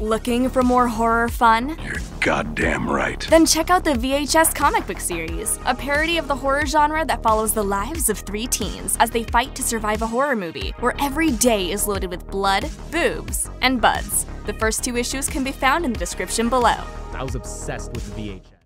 Looking for more horror fun? You're goddamn right. Then check out the VHS comic book series, a parody of the horror genre that follows the lives of three teens as they fight to survive a horror movie, where every day is loaded with blood, boobs, and buds. The first 2 issues can be found in the description below. I was obsessed with VHS.